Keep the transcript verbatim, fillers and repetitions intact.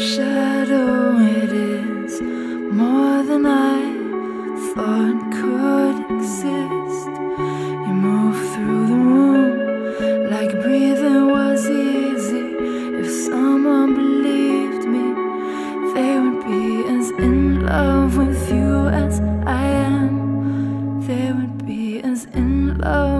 shadow. It is more than I thought could exist. You move through the room like breathing was easy. If someone believed me, they would be as in love with you as I am. They would be as in love